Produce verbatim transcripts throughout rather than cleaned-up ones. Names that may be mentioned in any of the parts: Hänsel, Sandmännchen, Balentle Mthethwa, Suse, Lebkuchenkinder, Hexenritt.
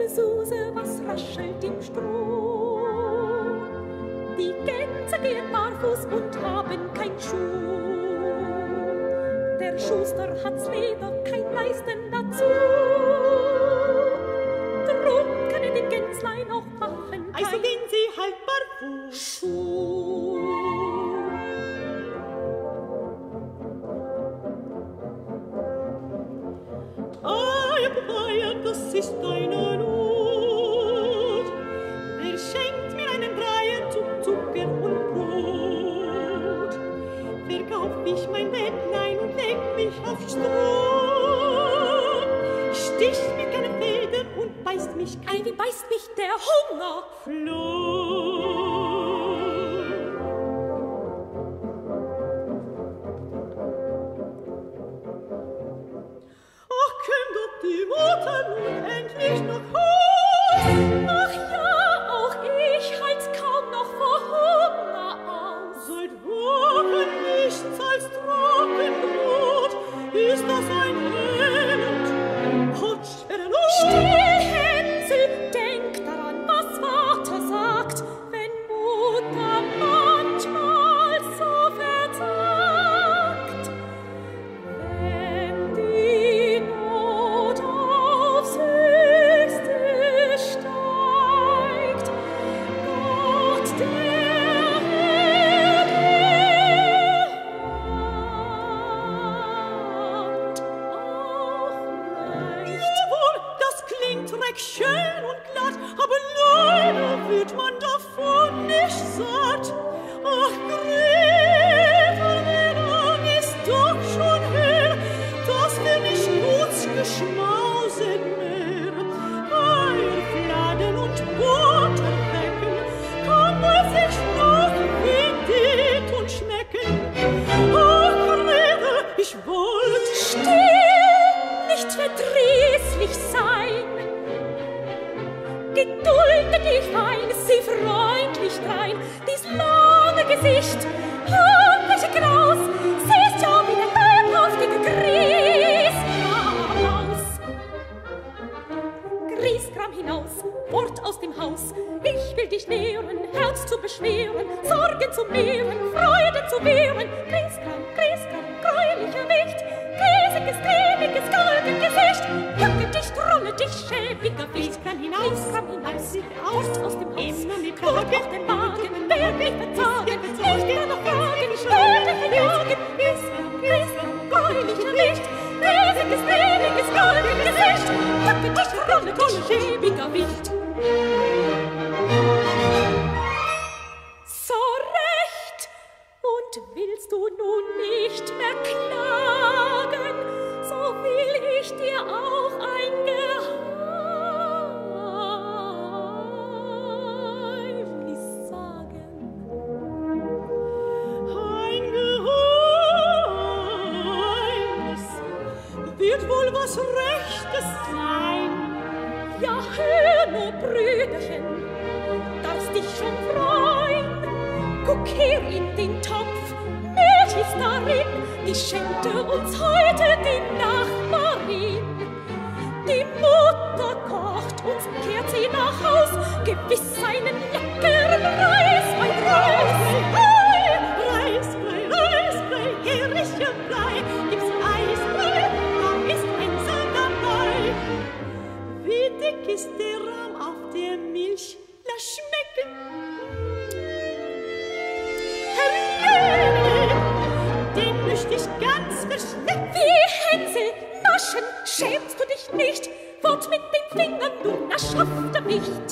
gelbe Suse, was raschelt im Stroh? Die Gänse gehen barfuß und haben kein Schuh. Der Schuster hat's Leder, kein Leisten dazu. Drum können die Gänslein auch machen, also gehen sie halt barfuß. Schuh. Das ist eine Not. Er schenkt mir einen Dreier zu Zucker und Brot. Verkauf ich mein Bettlein und leg mich auf Stroh. Sticht mir keine Federn und beißt mich kein. Ei, wie beißt mich der Hunger? Floh. Ach, komm doch die Mutter nun endlich nach Haus. Ach ja, auch ich halt's kaum noch vor Hunger aus. Seit Wochen nichts als Trockenbrot, ist das ein Elend, potschwere Not. Still, Hänsel, denk daran, was Vater sagt, wenn Mutter manchmal so versagt. Wenn die schön und glatt, aber leider wird man davon nicht satt. Ach, Gretel, wie lang ist doch schon her, dass wir nicht kurz geschmausen mehr. Eierfladen und Butter wecken, kann man sich noch wie und schmecken. Ach, Gretel, ich wollte still, nicht verdrießlich sein. Geduldet ich ein, sieh freundlich drein, dies lange Gesicht, hungrig und graus, siehst ja wie der leibhaftige Gries hinaus. Grieskram hinaus, fort aus dem Haus, ich will dich lehren, Herz zu beschweren, Sorgen zu mehren, Freude zu wehren. Grieskram, Grieskram, gräulicher Wicht, riesiges, cremiges, Goldengesicht, hücke dich, trolle dich, schäbiger Wicht. Grieskram hinaus, Grieskram hinaus, fort aus dem Haus, Kurt auf den Magen, wer mich verzagen, ich will noch fragen, ich werde verjagen. Grieskram, Grieskram, gräulicher Wicht, riesiges, cremiges, Goldengesicht, hücke dich, trolle dich, schäbiger Wicht. So recht, und willst du nun nicht mehr klagen, so will ich dir auch ein Geheimnis sagen. Ein Geheimnis wird wohl was Rechtes sein. Ja, hör nur, Brüderchen, darfst dich schon freuen. Guck her in den Topf, Milch ist darin, die schenkte uns heute die Nachbarin. Die Mutter kocht uns, kehrt sie nach Haus, gewiss einen leckeren Reis, mein Reisbrei, Reisbrei, Reisbrei, herrlicher Brei, gibt's Eisbrei, da ist Hänsel dabei. Wie dick ist der Rahm auf der Milch? Lass schmecken! Herrje! Den möchte ich ganz verschlecken! Wie Hänsel, naschen, schämst du dich nicht? Fort mit den Fingern, du naschhafter Wicht!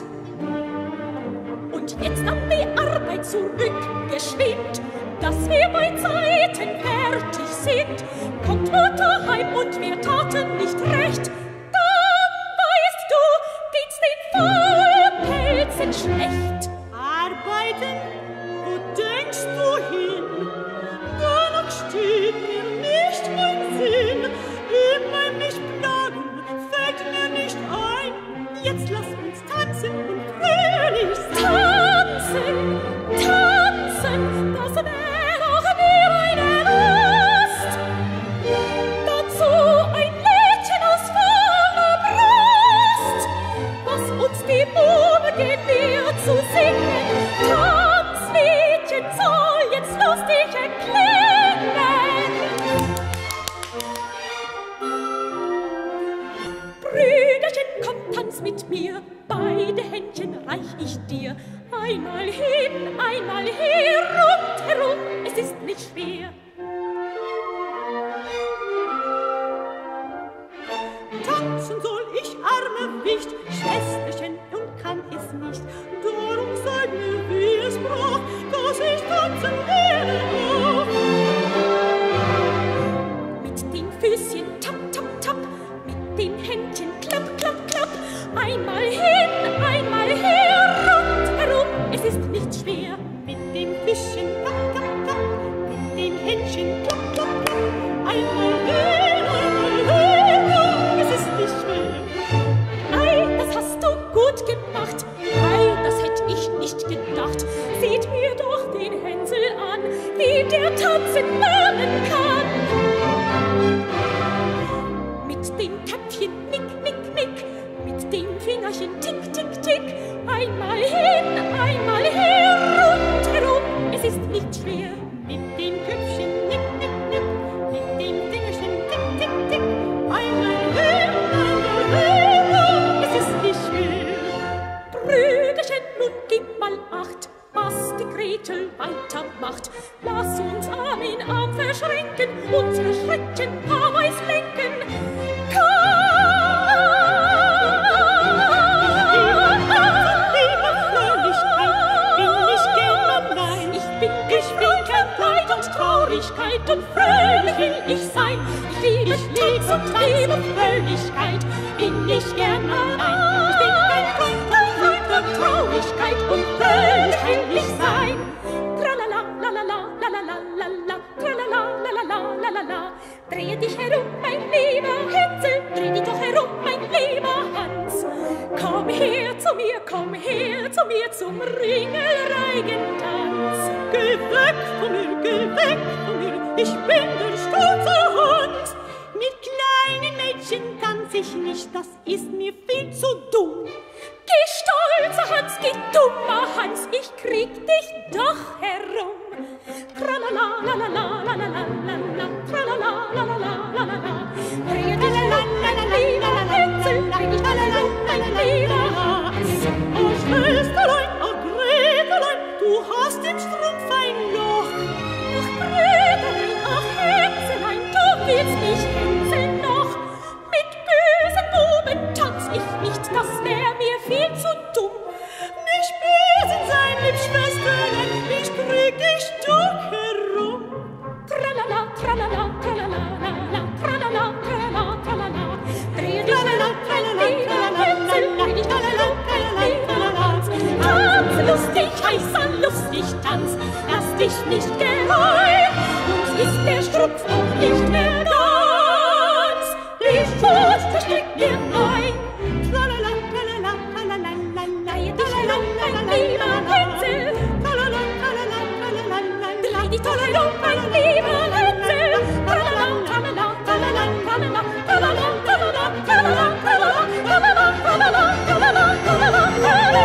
Und jetzt an die Arbeit zurück, geschwind, dass wir bei Zeiten fertig sind. Kommt Mutter heim und wir taten nicht recht, sind schlecht. Arbeiten? Wo denkst du hin? Danach steht mir nicht im Sinn. Immer mich plagen, fällt mir nicht ein. Jetzt lass uns tanzen und fröhlich sein. Tanzen, tanzen, das wäre auch mir eine Lust. Dazu nicht, darum sag mir, wie es braucht, dass ich tanzen lerne auch. Mit den Füßchen tap, tap, tap, mit den Händchen klapp, klapp, klapp, einmal hin, einmal her, rundherum, es ist nicht schwer. Mit den Füßchen tap, tap, tap, mit den Händchen klapp, klapp, klapp, einmal hin, einmal her, es ist nicht schwer. Gut gemacht, weil das hätte ich nicht gedacht. Seht mir doch den Hänsel an, wie der tanzen lernen kann. Mit den Köpfchen nick, nick, nick, mit den Fingerchen tick, tick, tick. Einmal hin, einmal her, rundherum, es ist nicht schwer. Mit den Köpfchen nick, nick, nick, mit den Fingerchen tick, tick, tick. Einmal hin, einmal her, es ist nicht schwer. Brüderchen, nun gib mal acht, was die Gretel weitermacht. Lass uns Arm in Arm verschränken, unsere Schrittchen paarweis lenken. Kann ich bin Glücklichkeit und Traurigkeit und fröhlich will ich sein. Ich liebe Tanz und liebe Fröhlichkeit, bin ich gern allein. Ich bin Traurigkeit und Fröhlich will ich sein. Tralala, lalala, lalala, lalala, tralala, lalala, lalala. Drehe dich herum, mein lieber Hänsel, dreh dich doch herum, mein lieber Hans. Komm her zu mir, komm her zu mir zum Ringelreigentanz. Geh weg von mir, geh weg von mir, ich bin der stolze Hund. Mit kleinen Mädchen tanz ich nicht, das ist mir viel zu dumm. Geh stolzer Hans, geh dummer Hans, ich krieg dich doch herum. Tralala, lalala, lalala, lalala, tralala, lalala, lalala. Dreh dich herum, mein lieber Hänsel, dreh dich herum, mein lieber Hans. O Schwesterlein, o Gretelein, du hast im Strumpf ein Loch. Ach Gretelein, ach Hänselein, du willst mich hänseln noch. Mit bösen Buben tanz ich nicht, das wär mir viel zu dumm. Nicht böse sein, lieb Schwesterlein, ich krieg dich doch herum. Tralala, tralala, tralala, tralala, tralala, tralala, tralala. Dreh dich herum, mein lieber Hänsel, dreh dich doch herum, mein lieber Hans. Tanz lustig, heißer lustig Tanz, lass dich nicht gereu, uns ist der Strumpf auch nicht mehr ganz. Ich muss versteck mir ein. Tralala, tralala, tralala, drehe dich herum, mein lieber Hänsel. Tralala, tralala, tralala, drehe dich doch herum, mein lieber Hänsel. Tralala, tralala, tralala, tralala, tralala, tralala, tralala, tralala, tralala, tralala, tralala, tralala, tralala.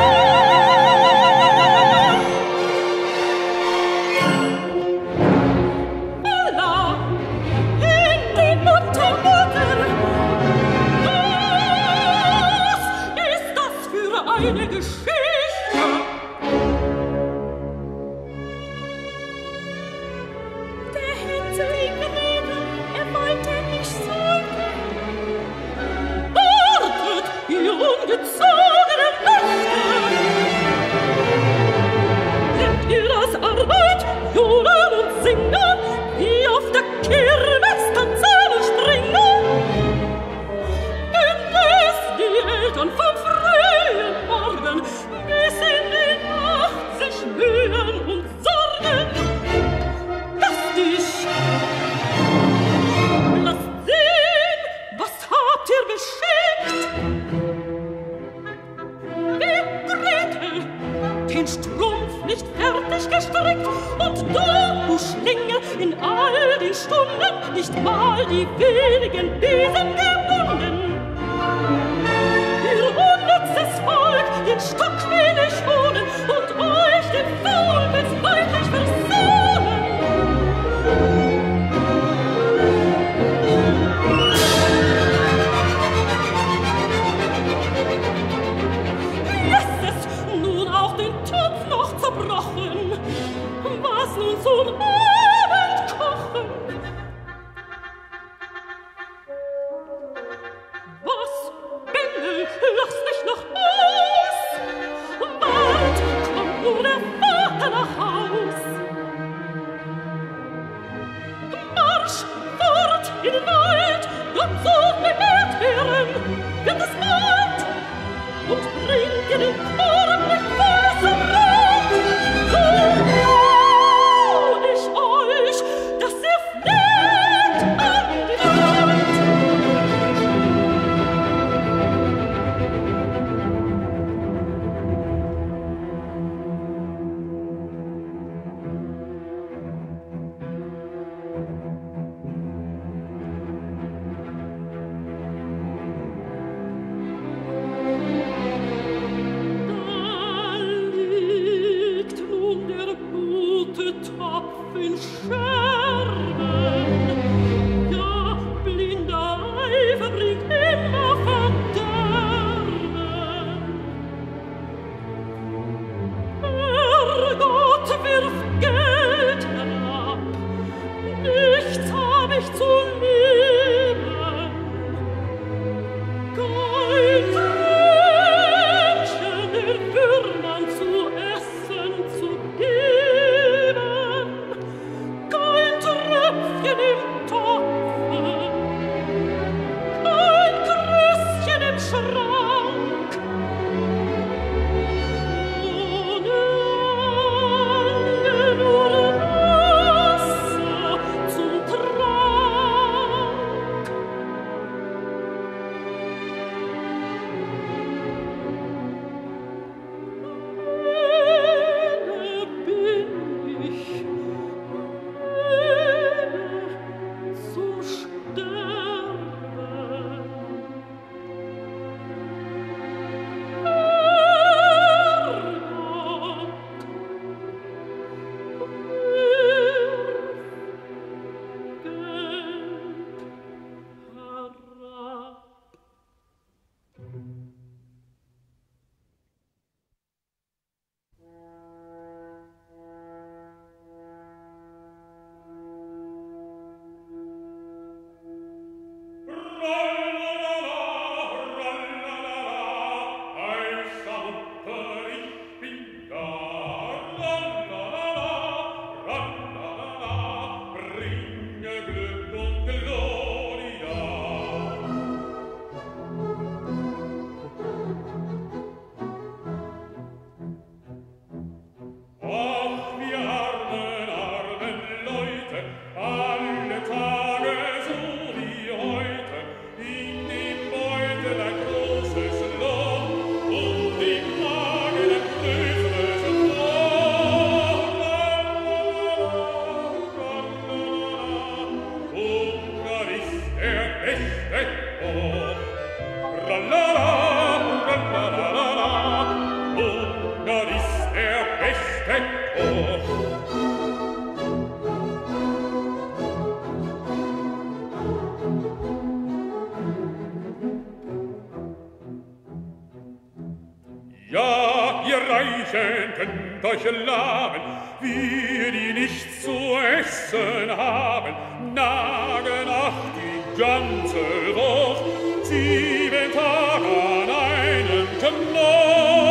dergleichen könnt euch laben, wir, die nichts zu essen haben, nagen auch die ganze Woche, sieben Tage an einem Knochen.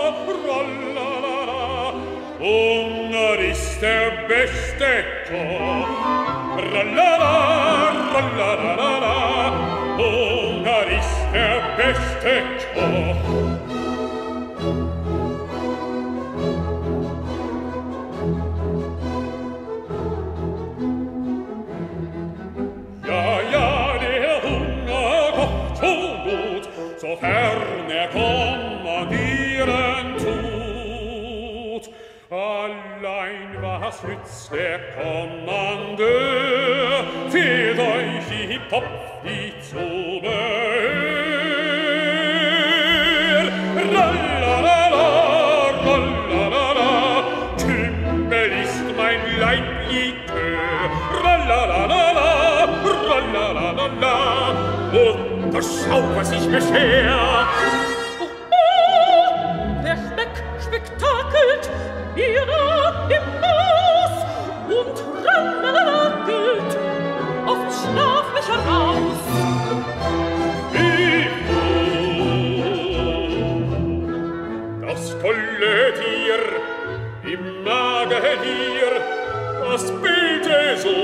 Rallalala, rallalala, Hunger ist der beste Koch. Rallalala, rallalala, Hunger ist der beste Koch. Sofern er kommandieren tut. Allein was nützt der Kommandeur, fehlt euch im Kopf die Zubehör. Rallalala, rallalala, Tümpel ist mein Leiblikör. Rallalala, rallalala, und doch schau, was ich beschere. Oh, oh, der Speck spektakelt ihrer im Haus und ranakelt oft schlaf mich heraus. Wie das tolle Tier im Magen hier, das bitte so,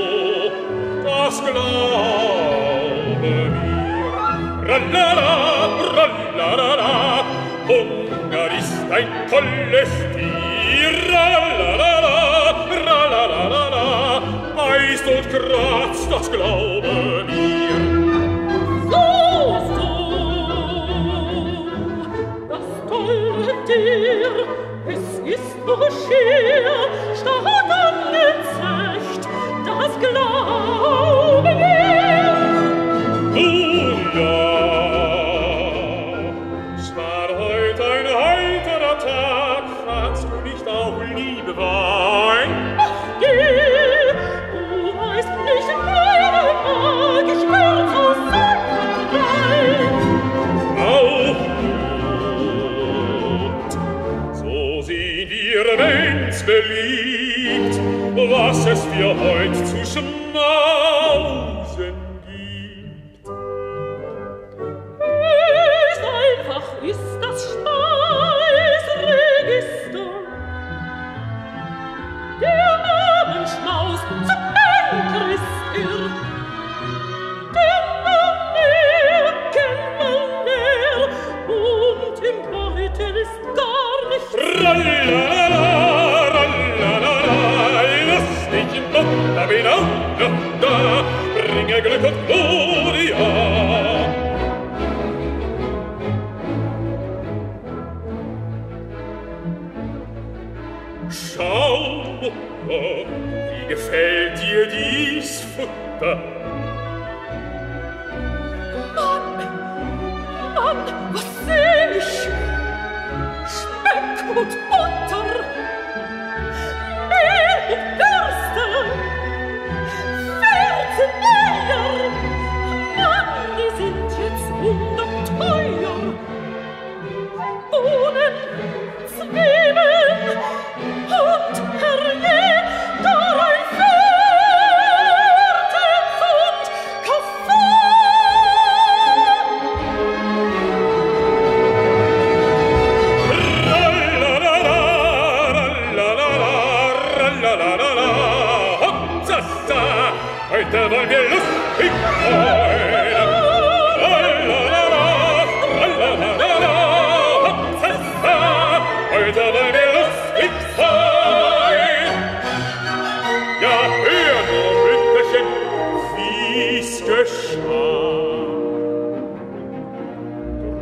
das glaube mir. Ralala, ralala, Hunger ist ein tolles Tier. Ralala, ralala, beißt und kratzt, das glaube mir. So, so, das tolle Tier, es ist nur schier, stark angezeigt, das glaube mir. Beliebt, was es für heute zu schmausen gibt. Ist einfach, ist das Speisregister. Der Abendschmaus zum Banker ist irr. Denn man mehr, kennt man mehr, und im Garten ist gar nichts. Rallalala. Da bin auch da, da, bringe Glück und Gloria. Schau, Mutter, wie gefällt dir dies Futter? Mann, Mann, was seh ich? Speck und Butter, Mehl und Butter. Heute wollen wir lustig freuen. Lalalala, lalalala, hoppsassa. Heute wollen wir lustig freuen. Ja, hör nur, Mütterchen, wie's geschah.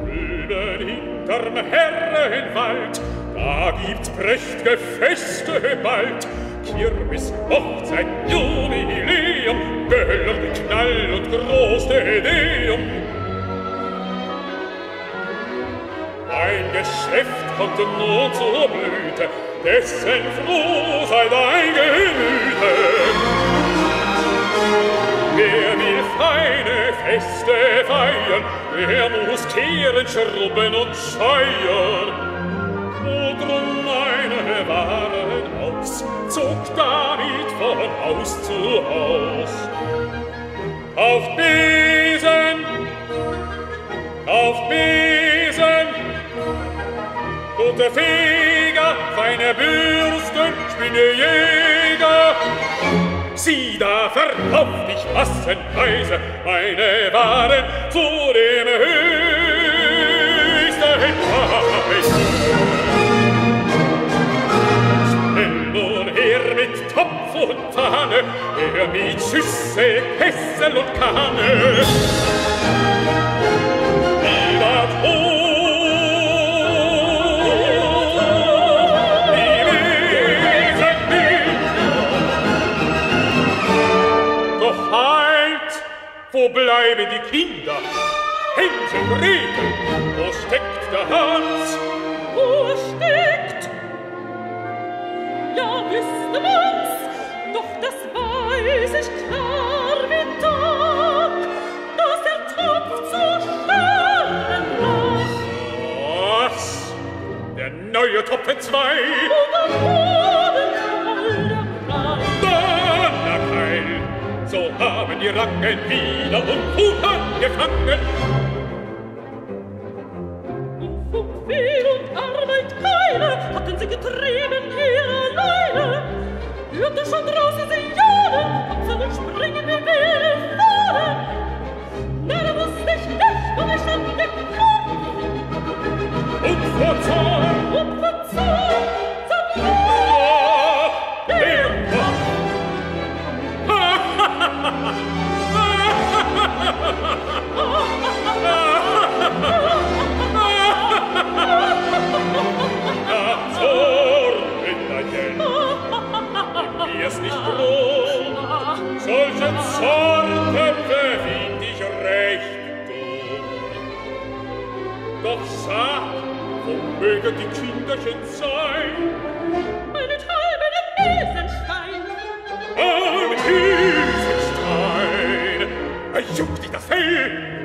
Drüben hinterm Herrenwald, da gibt's prächtige Feste bald. Kirmes, Hochzeit, Jubiläum, Böller, Knall und groß Dedeum. Ein Geschäft kommt nur zur Blüte, dessen froh sei dein Gemüte. Wer will feine Feste feiern, er muss kehren, schrubben und scheuern. Wo drum meine Waren aus, zog damit von Haus zu Haus. Auf Besen, auf Besen, gute Feger, feine Bürsten, Spinnejäger. Sieh, da verkauft ich massenweise meine Waren zu dem höchsten Preis. Schnell nun her mit Topf und Pfanne, her mit Schüssel, Kessel und Kanne. Wo bleiben die Kinder? Hänsel, Gretel, wo steckt der Hans? Wo steckt? Ja, wisst man's, doch das weiß ich klar wie Tag, dass der Topf zu schälen lag. Was? Der neue Topf in zwei? So haben die Ranken wieder und Hunger gefangen. In Fuchsweh und Arbeit keine hatten sie getrieben, her alleine. Hörte schon draußen sie johlen, ob sie nicht springen, wir wären vorne. Na, da wusste ich nicht, wo ich stand im Kampf. Und vor Zorn, und vor Zorn, zerbrochen der Kopf. Ach, Zorn, Mütterchen, gib mir's nicht groß. Solche Zorntöpfe find ich recht dumm. Doch sag, wo mögen die Kinderchen sein? Meinethalben im Besenstein. Am Besenstein, juckt dich das Fell.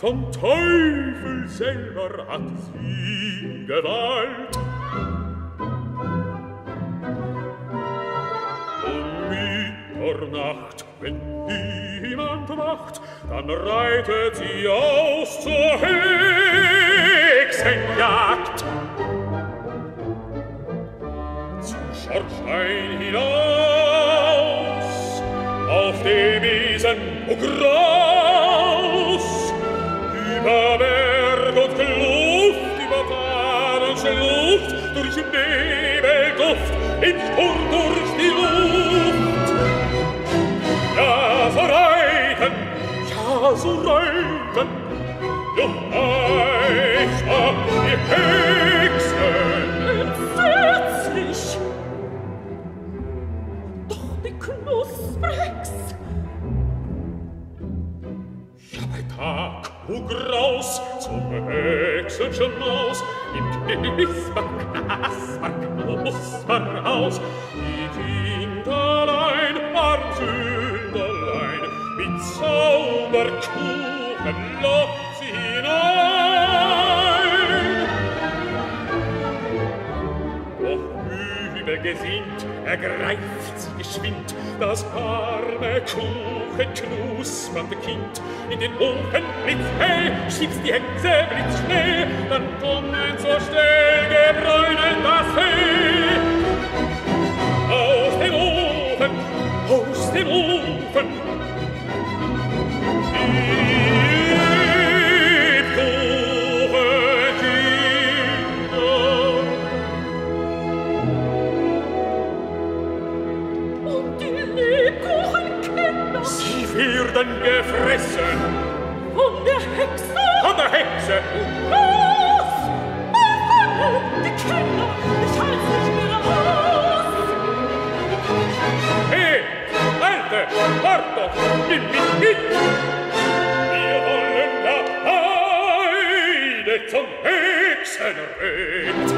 Vom Teufel selber hat sie Gewalt. Um Mitternacht, wenn niemand wacht, dann reitet sie aus zur Hexenjagd. Zum Schornstein hinaus, auf dem Wiesen Graus. Über Berg und Kluft, über Bahn und Schlucht, durch Nebelduft, im Sturm durch die Luft. ausräumen. Doch euch habt ihr Hexen entsetzlich. Doch die Knusperhex. Ja, bei Tag, o Graus, zum Hexenschen Maus, im Knusper, Knusper aus, die Kinderlein, Armsünderlein, mit Zauberkuchen lockt sie hinein. Doch übelgesinnt ergreift sie geschwind das arme kuchenknuspernde Kind. In den Ofen blitz hell schießt die Hexe blitzschnell, dann tummelt so schnell gebräunet das Fell. Aus dem Ofen, aus dem Ofen, die Kuchenkinder. Und die Kuchenkinder, sie werden gefressen von der Hexe, von der Hexe. Los, Mann, die Kinder, ich halte nicht mehr aus. Hey, Alte, wart doch, nimm mich mit. Wir wollen da beide zum Hexenritt.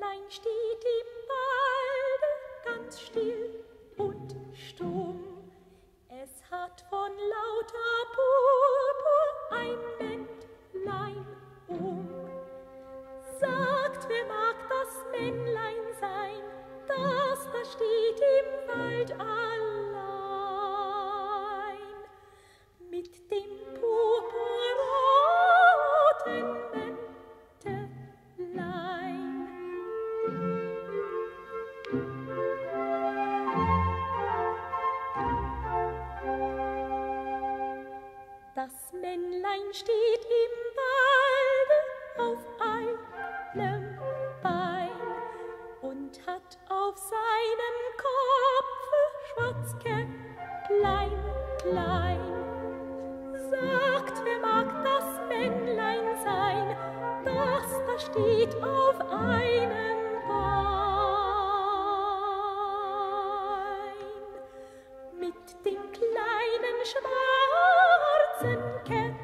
Hündlein steht im Walde ganz still und stumm. Es hat von lauter Purpur ein Männlein um. Sagt, wer mag das Männlein sein, das da steht im Wald allein? Mit dem purpurroten Das Männlein steht im Walde auf einem Bein und hat auf seinem Kopfe Schwarzkäpplein klein. Sagt, wer mag das Männlein sein, das da steht auf einem Bein mit dem kleinen schwarzen Käpplein.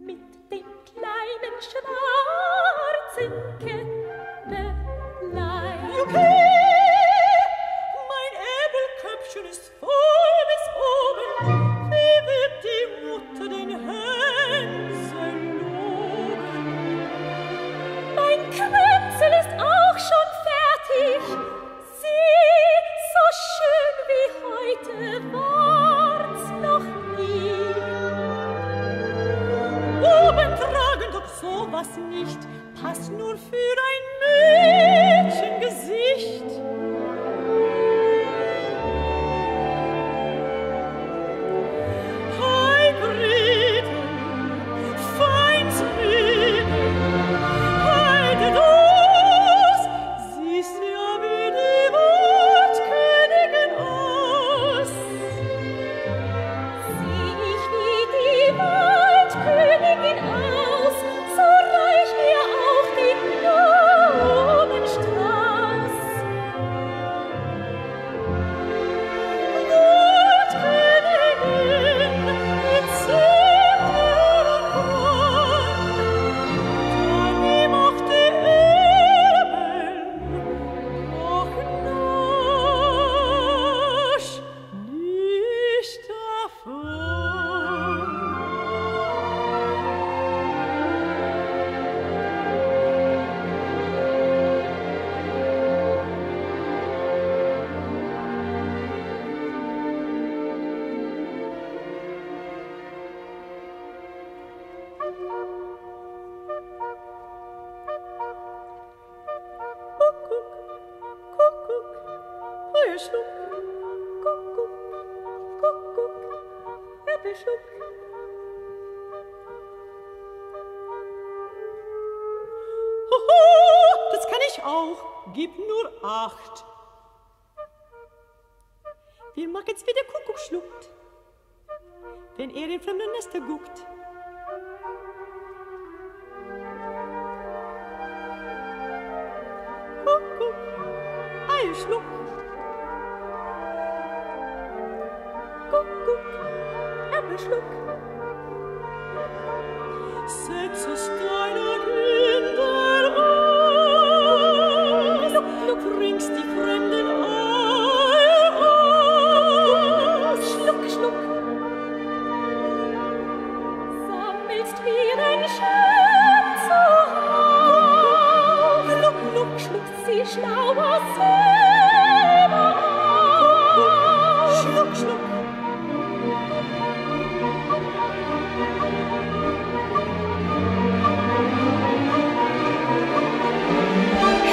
Mit dem kleinen schwarzen Käpplein.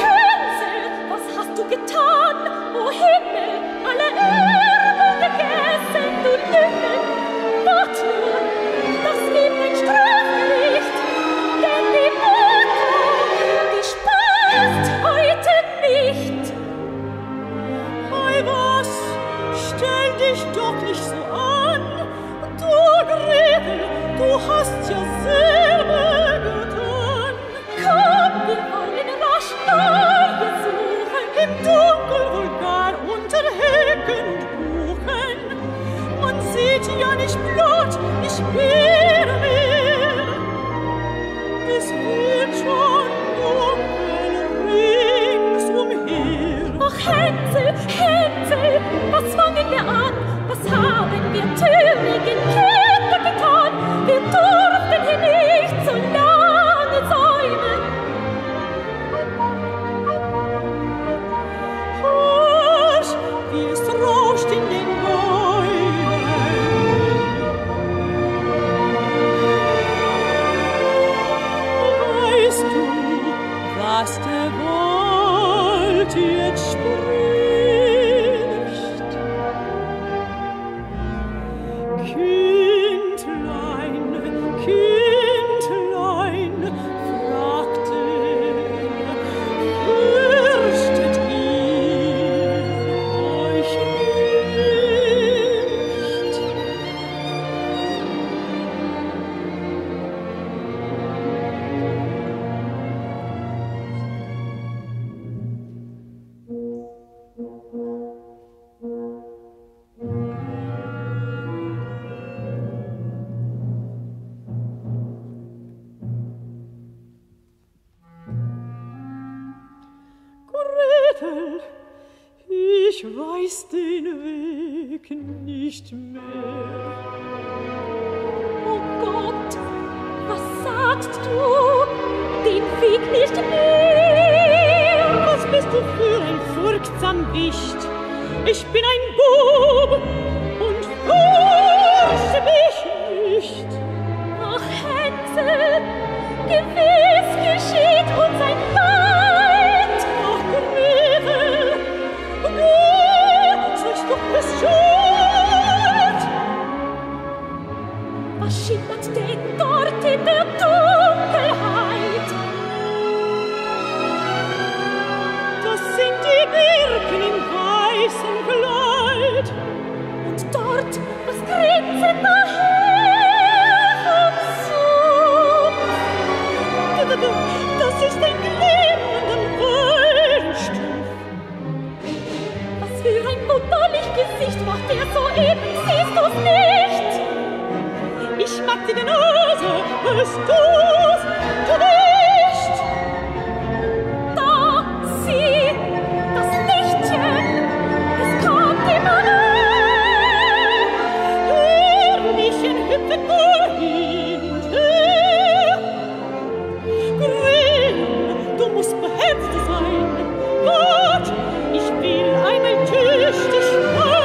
Hänsel, was hast du getan? mich platt, ich wehre mir. Es wird schon dunkel ringsumher. Ach Hänsel, Hänsel, was fangen wir an? Was haben wir törigen Kinder getan? Wir durften hier nicht so lange säumen. Husch, wie es rauscht in den was der Wald jetzt spricht. Kindlein, Kindlein, fragte, fürchtet ihr euch nicht? Ich weiß den Weg nicht mehr. Oh Gott, was sagst du? Den Weg nicht mehr. Was bist du für ein furchtsam Wicht? Ich bin ein Bub und fürchte mich nicht. Ach Hänsel, gewiss geschieht uns ein Leid. Ach Gretel, du sollst doch bist schuld. Was schimmert denn dort in der Dunkelheit? Das sind die Birken im weißen Kleid. Und dort, was grinset daher am Sumpf? Das ist ein glimmender Wollenstumpf. Was für ein wunderlich Gesicht macht er soeben, siehst du's nicht? Ich mag dir die Nase, es tust du nicht. Da, sieh, das Lichtchen, es kommt immer näher. Hörnchen hüpfen dahin und her. Gretel, du musst beherzt sein. Gott, ich will einmal tüchtig schreien.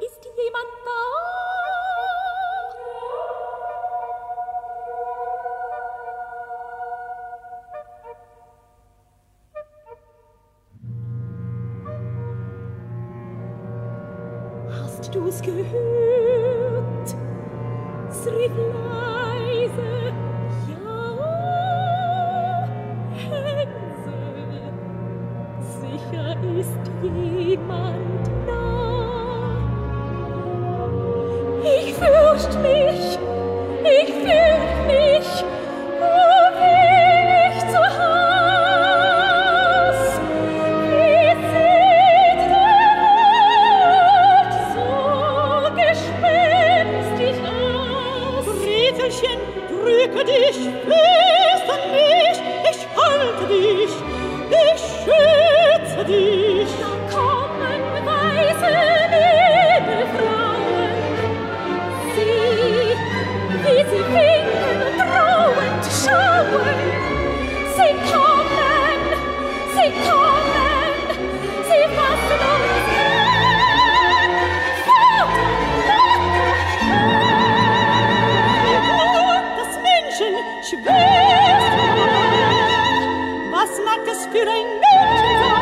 Ist jemand da? Hast du's gehört? Es rief leise, ja, Hänsel, sicher ist jemand da. Ich fürcht mich, ich fürcht mich, oh, bin ich zu Haus. Wie sieht der Wald so gespenstig aus? Gretelchen, drücke dich, fließt an mich, ich halte dich, ich schütze dich. Da kommen weiße Nebelfrauen. Sieh, wie sie winken und drohend schauen. Sie kommen, sie kommen, sie fassen uns an. Vater, Vater, Vater. Das Menschen schwirrt. Was mag das für ein Mädchen sein?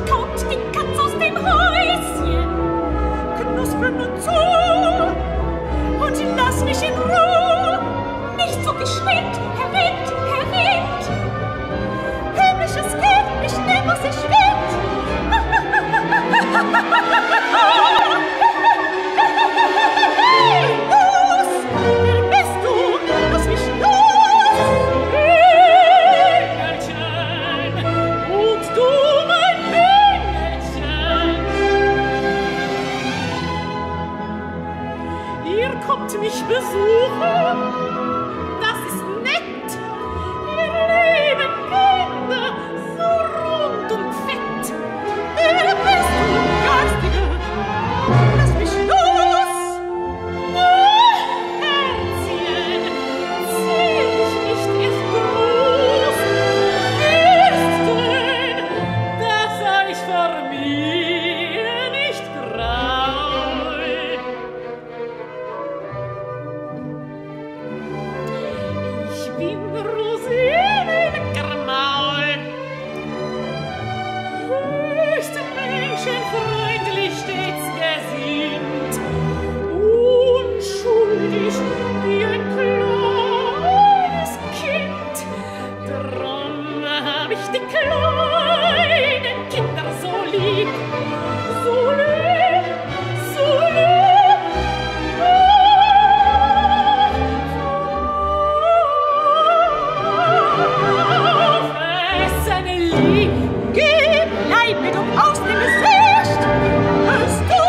gleich kommt die Katz aus dem Häuschen. Knusper nur zu und lass mich in Ruhe. Nicht so geschwind, Herr Wind, Herr Wind. Himmlisches Kind, ich nehm, was ich will. Mich besuchen, das ist nett. Wir leben Kinder so rund und fett. Wer bist du, Garstige? Lass mich los! Oh, Herzchen, zieh dich nicht erst groß. Erst grün, das sei ich vor mir nicht grau. Menschenfreundlich stets gesinnt, unschuldig wie ein kleines Kind. Drum hab ich die kleinen Kinder so lieb, so lieb, so lieb. Auf seine Liebe bleibt und aus dem Gesicht. Hörst du,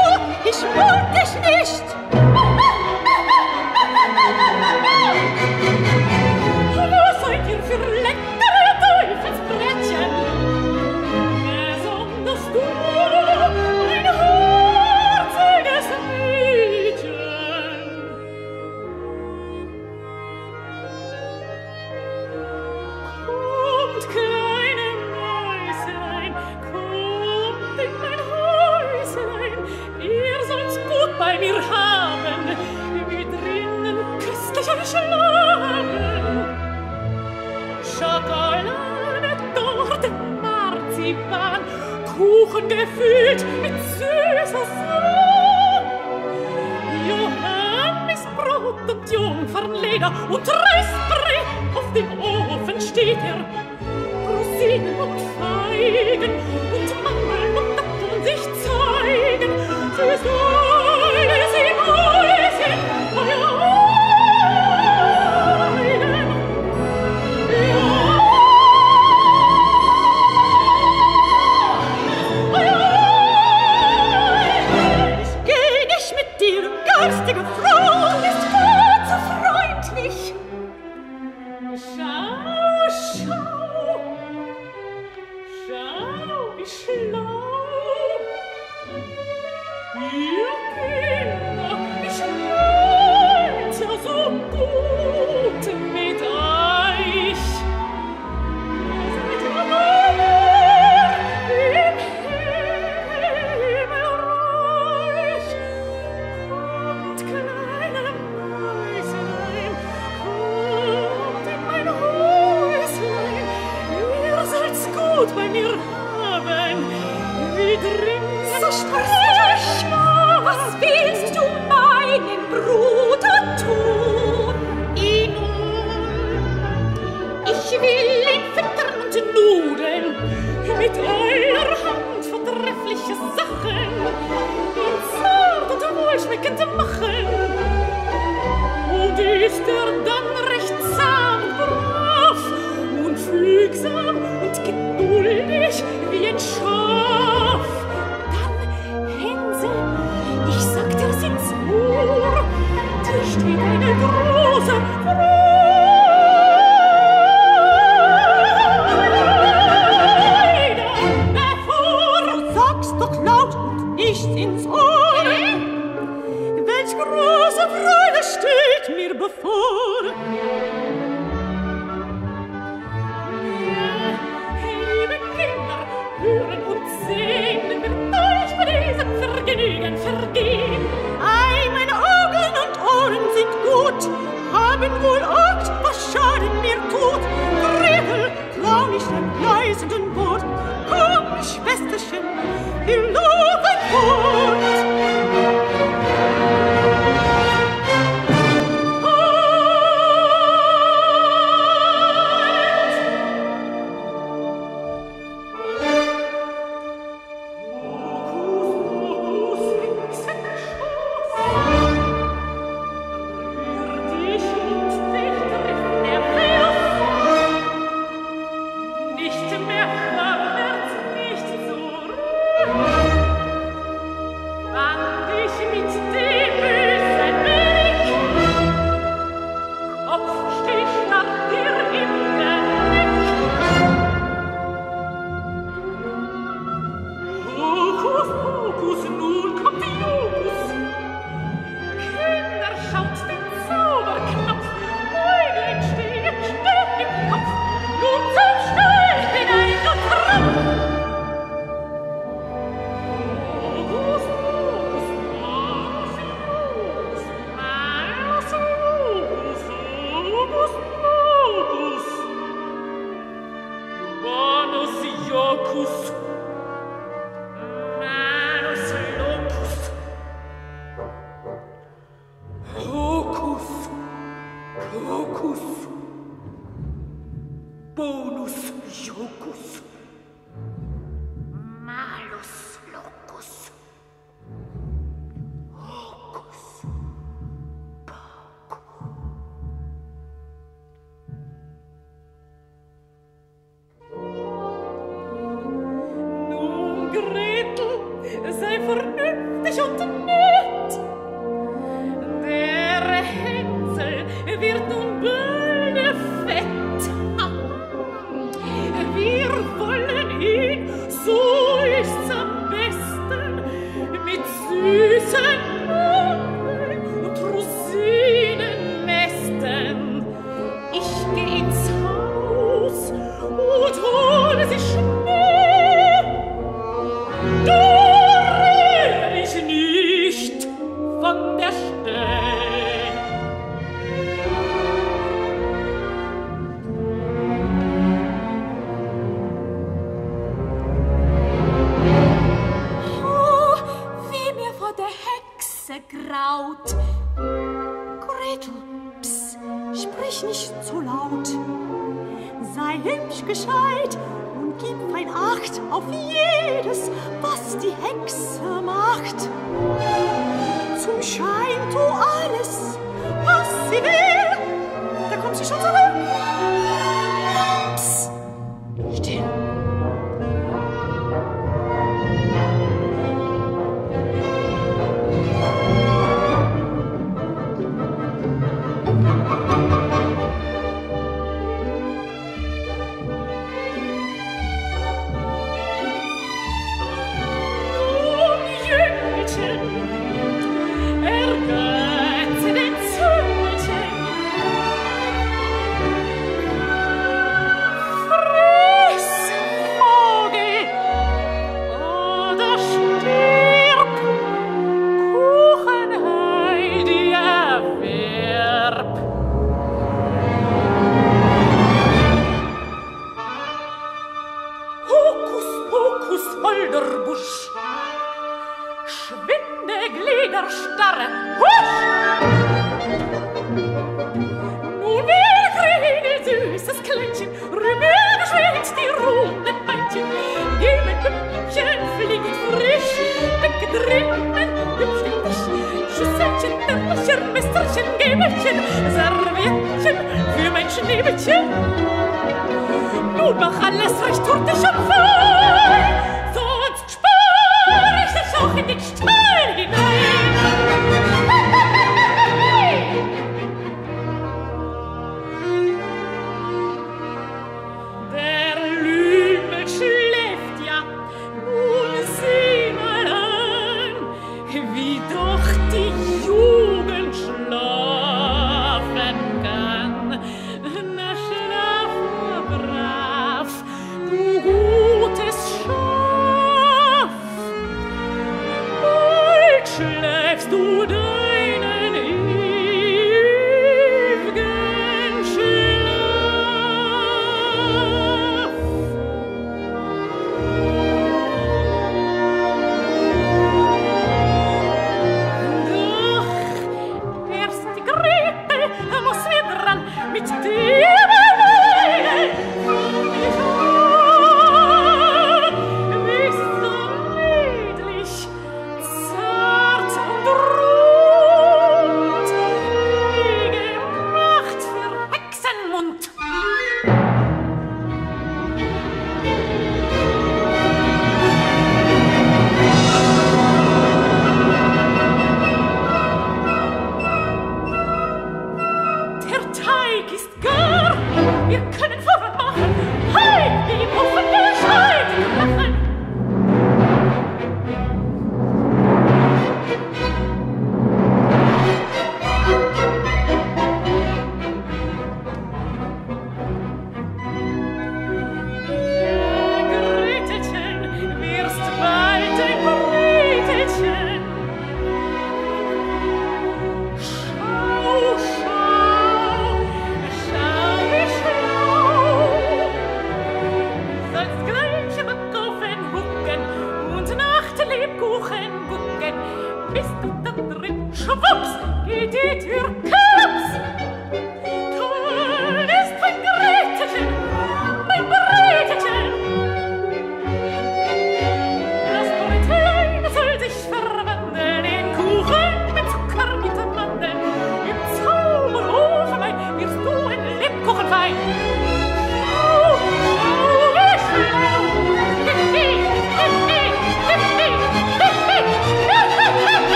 ich will dich nicht. Was seid ihr für leckere Teufelsbrettchen? Besonders du, ein herziges Mädchen. Kommt klar. Bei mir haben, wie drinnen köstlicher Schlagen. Schokolade, Torte, Marzipan, Kuchen gefüllt mit süßer Sahne. Johannisbrot und Jungfernleder und Reisbrei, auf dem Ofen steht er. Rosinen und Feigen und Mandeln und Datteln sich zeigen. Süßer bei mir haben, wie drin so sprich, was willst du meinem Bruder tun? Ihn, ich will ihn füttern und nudeln, mit eurer Hand vortreffliche Sachen, und zart und wohlschmeckend machen. Und ist er dann recht zahm und brav und fügsam und geduldig wie ein Schaf. Dann, Hänsel, ich sag dir's ins Ohr, dir steht eine große Freude bevor. Du sagst doch laut und nicht ins Ohr. Welch große Freude steht mir bevor. Vergehen. Ei, meine Augen und Ohren sind gut, haben wohl Angst, was Schaden mir tut. Gretel, klau nicht am gleißenden Boot. Komm, Schwesterchen,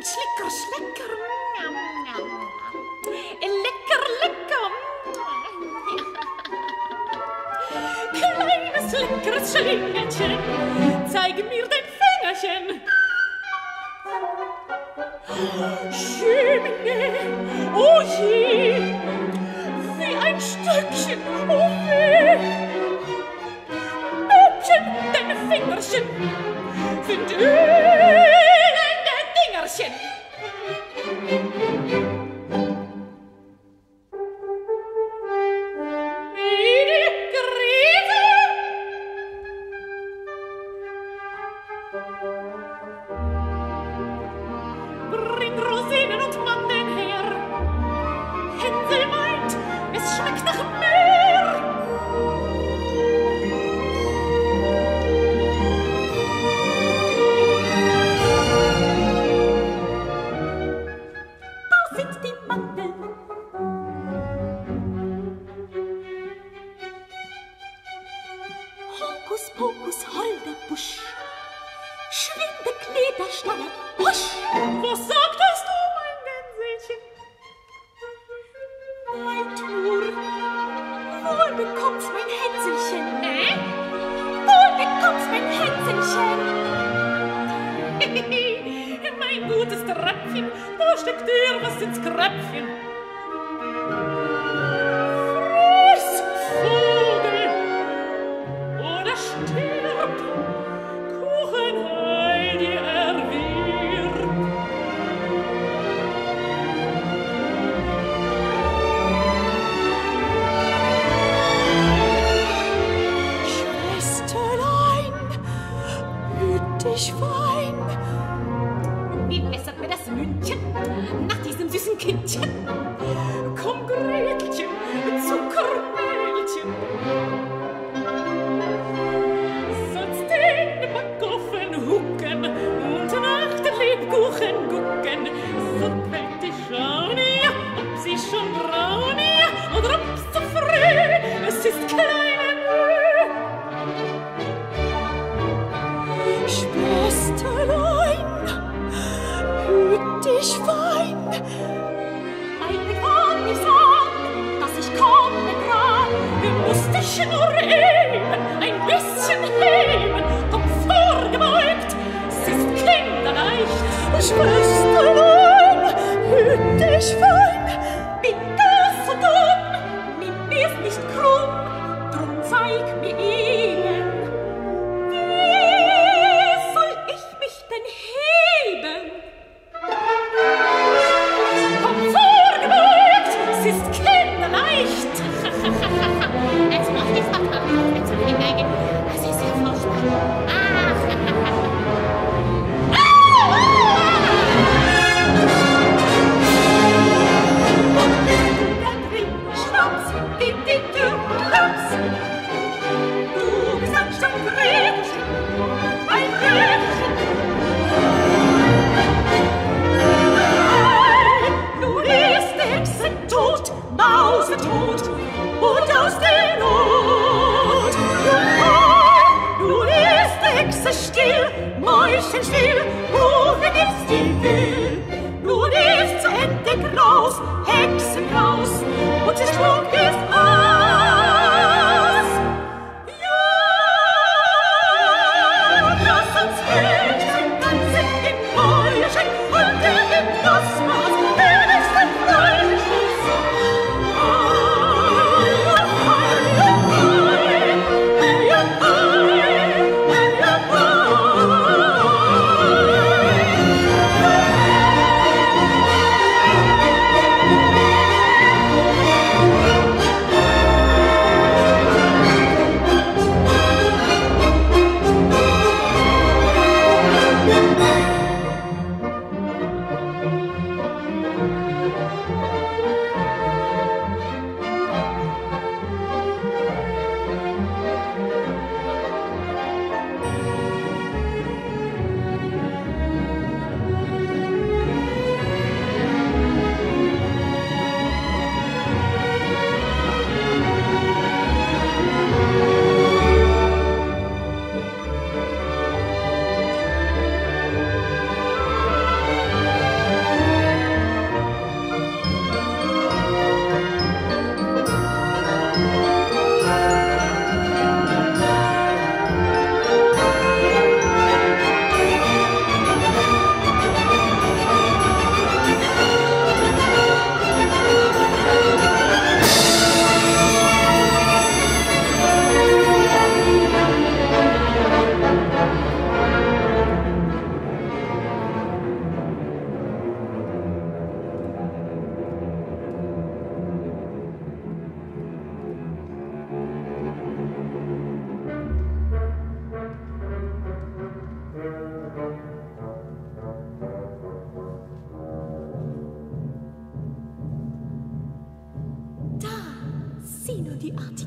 Mm, slicker, slicker. Mm, mm, mm. Lecker, lecker. Kleines, leckeres Schlingenchen, zeig mir dein Fingerchen. Schöne, oh je, wie ein Stöckchen, oh weh. Bäbchen, deine Fingerchen sind elende Dingerchen. Ah!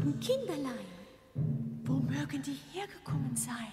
süßen Kinderlein. Wo mögen die hergekommen sein?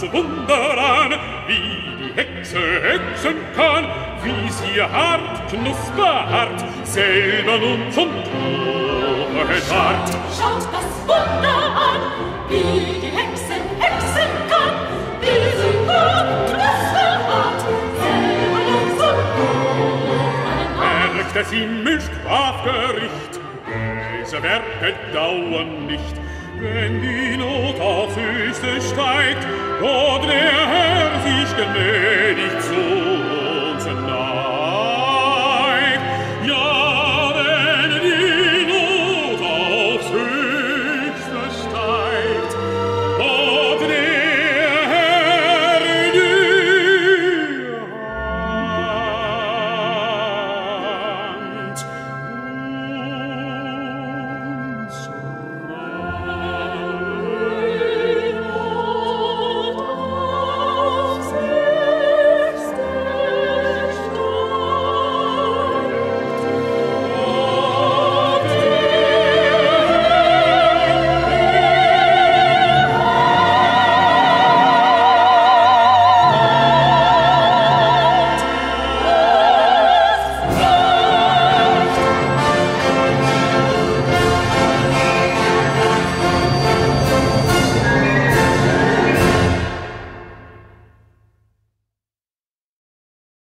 das Wunder an, wie die Hexe hexen kann, wie sie hart, knusperhart, selber nun zum Tore hart. Schaut das Wunder an, wie die Hexe hexen kann, wie sie hart, knusperhart, selber nun zum Tore hart. Merkt es im Strafgericht, diese Werke dauern nicht, wenn die Not aufs Höchste steigt, dort der Herr sich gnädig zu.